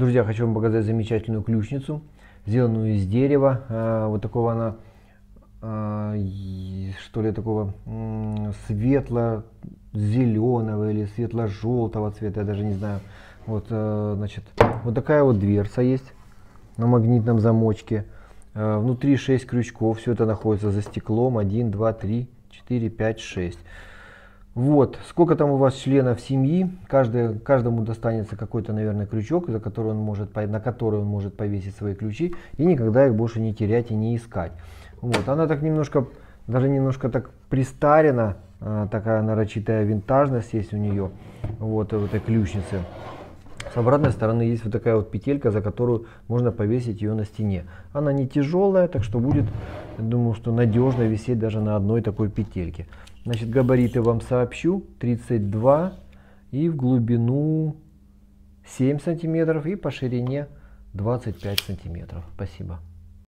Друзья, хочу вам показать замечательную ключницу, сделанную из дерева. Вот такого она, что ли, такого светло-зеленого или светло-желтого цвета, я даже не знаю. Вот, значит, вот такая вот дверца есть на магнитном замочке. Внутри 6 крючков, все это находится за стеклом. 1, 2, 3, 4, 5, 6. Вот, сколько там у вас членов семьи, каждому достанется какой-то, наверное, крючок, на который он может повесить свои ключи и никогда их больше не терять и не искать. Вот, она так немножко, даже немножко так пристарена, такая нарочитая винтажность есть у нее, вот в этой ключнице. С обратной стороны есть вот такая вот петелька, за которую можно повесить ее на стене. Она не тяжелая, так что будет, я думаю, что надежно висеть даже на одной такой петельке. Значит, габариты вам сообщу: 32 и в глубину 7 сантиметров и по ширине 25 сантиметров. Спасибо.